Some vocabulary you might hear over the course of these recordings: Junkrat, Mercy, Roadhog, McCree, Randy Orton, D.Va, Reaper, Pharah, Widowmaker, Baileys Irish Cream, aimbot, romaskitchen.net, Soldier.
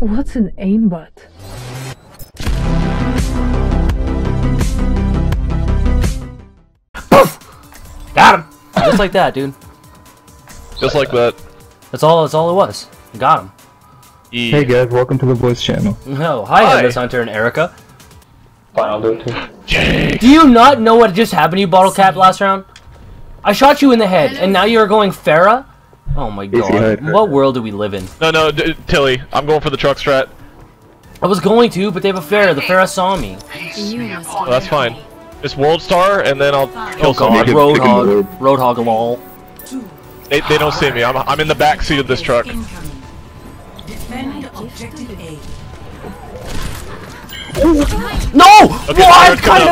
What's an aimbot? Poof! Got him! Just like that, dude. Just like that. That's all it was. Got him. Yeah. Hey guys, welcome to the boys channel. No, hi. Endless Hunter and Erica. I'll do it too. Do you not know what just happened to you, Bottle Cap, last round? I shot you in the head, and now you're going Pharah? Oh my god, what world do we live in? No, Tilly, I'm going for the truck strat. I was going to, but they have a Pharah. The Pharah saw me. Oh, that's fine. It's World Star, and then I'll kill someone. Roadhog lol. They don't see me. I'm in the back seat of this truck. Defend objective A. No! Okay,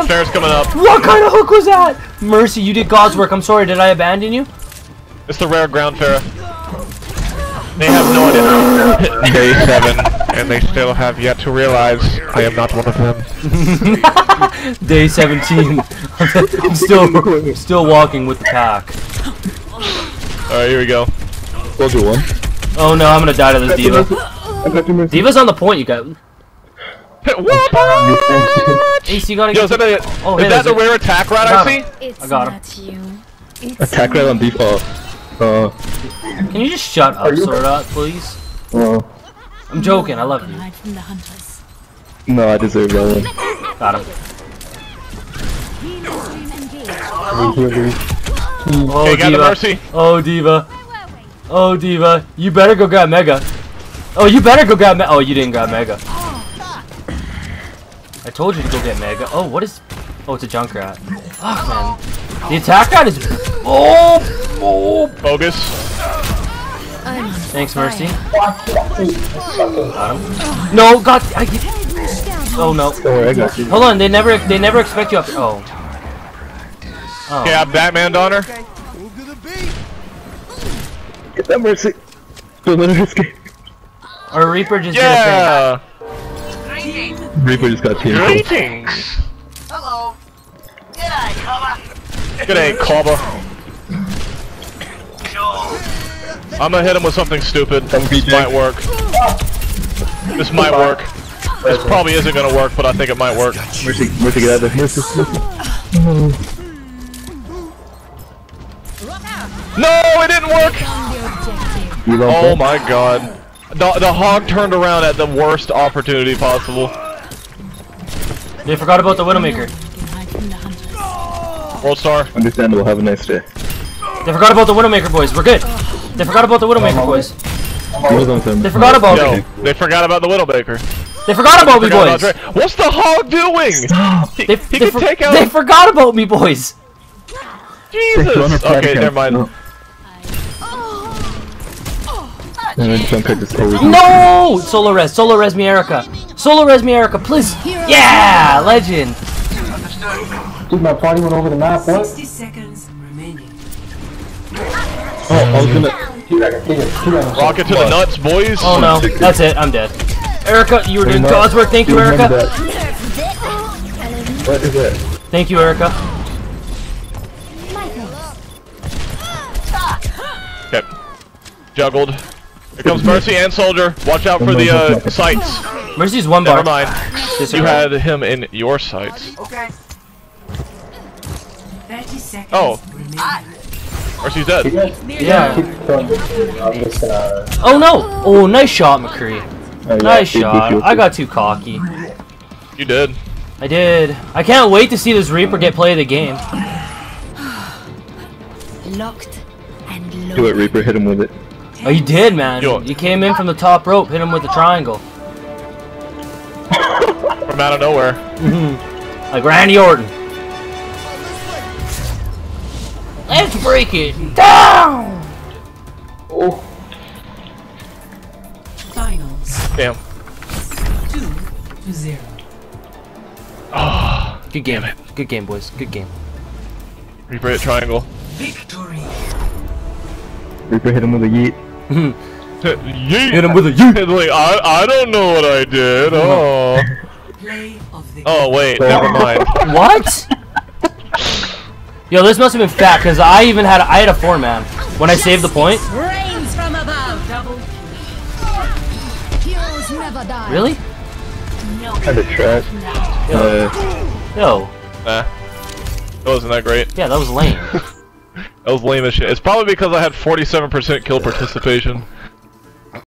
Pharah's coming up. What kind of hook was that? Mercy, you did God's work. I'm sorry. Did I abandon you? It's the rare ground Pharah. They have no idea. Day 7, and they still have yet to realize I am not one of them. Day 17. I'm still walking with the pack. All right, here we go. Soldier 1. Oh no, I'm gonna die to this D.Va. D.Va's on the point, you guys. What? Ace, you gotta get. Yo, is that the rare attack rat I see? I got him. Attack rat on default. Can you just shut up, Sorda, please? I'm joking, I love you. No, I deserve that one. Got him. Oh, D.Va. Oh, D.Va. Oh, D.Va. You better go grab Mega. Oh, you better go grab Mega. Oh, you didn't grab Mega. I told you to go get Mega. Oh, what is... Oh, it's a Junkrat. Fuck, man. The attack rat is... Oh! Bogus. Thanks, Mercy. No, God! Oh, no. Hold on, they never expect you up... Oh. Oh. Okay, I Batman'd on her. Get that Mercy. Don't let her escape. Or Reaper just... Yeah! Reaper just got teared. Greetings! Hello! G'day, Cobba! G'day, Cobba! I'm gonna hit him with something stupid. This might work. This might work. This probably isn't gonna work, but I think it might work. Mercy, get out of there. Mercy. No, it didn't work! Oh my god. The hog turned around at the worst opportunity possible. They forgot about the Widowmaker. World Star. Understandable, have a nice day. They forgot about the Widowmaker, boys, we're good. They forgot about the Widowmaker, boys. They forgot about me. They forgot about the Widowmaker. They forgot about me, boys. What's the hog doing? He can take out... They forgot about me, boys. Jesus! Okay, never mind. No! No! Solo res me Erica! Solo res me Erica, please! Yeah! Legend! Dude, my party went over the map, what? 60 seconds remaining. Oh, I was gonna... Dude, I can take it. Rocket to the nuts, boys! Oh no, that's it, I'm dead. Erica, you were doing God's work, thank you, Erica! What is it? Thank you, Erica. Okay. Juggled. Here comes Mercy and Soldier. Watch out for the sights. Mercy's one bar. Never mind. You had him in your sights. Okay. 30 seconds. Oh. Mercy's dead. Yeah. Oh no! Oh, nice shot, McCree. Nice shot. I got too cocky. You did. I did. I can't wait to see this Reaper get play of the game. Locked. Do it, Reaper. Hit him with it. Oh, you did, man. You came in from the top rope. Hit him with the triangle. From out of nowhere. Like Randy Orton. Let's break it down. Oh. Finals. Damn. 2-0. Ah. Good game. Damn it. Good game, boys. Good game. Reaper hit triangle. Victory. Reaper hit him with a yeet. Yeet. Hit him with a yeet. Like, I don't know what I did. Oh. Oh wait, never mind. What? Yo, this must have been fat because I had a 4-man when I saved the point. Rains from above. Double. never die. Really? No. Had a track. No. Nah. That wasn't that great. Yeah, that was lame. That was lame as shit. It's probably because I had 47% kill participation.